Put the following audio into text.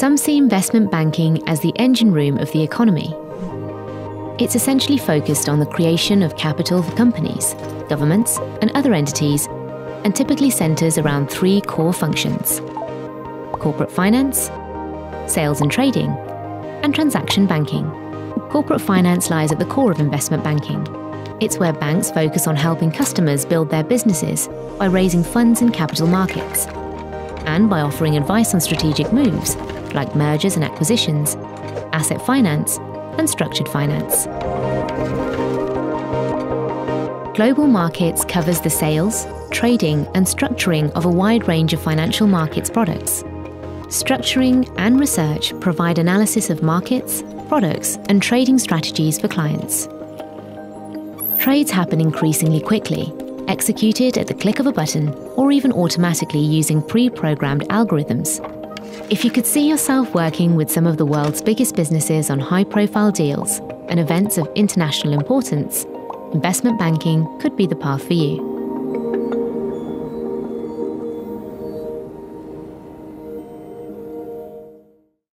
Some see investment banking as the engine room of the economy. It's essentially focused on the creation of capital for companies, governments, and other entities, and typically centers around three core functions: corporate finance, sales and trading, and transaction banking. Corporate finance lies at the core of investment banking. It's where banks focus on helping customers build their businesses by raising funds in capital markets and by offering advice on strategic moves like mergers and acquisitions, asset finance, and structured finance. Global markets covers the sales, trading, and structuring of a wide range of financial markets products. Structuring and research provide analysis of markets, products, and trading strategies for clients. Trades happen increasingly quickly, executed at the click of a button or even automatically using pre-programmed algorithms. If you could see yourself working with some of the world's biggest businesses on high-profile deals and events of international importance, investment banking could be the path for you.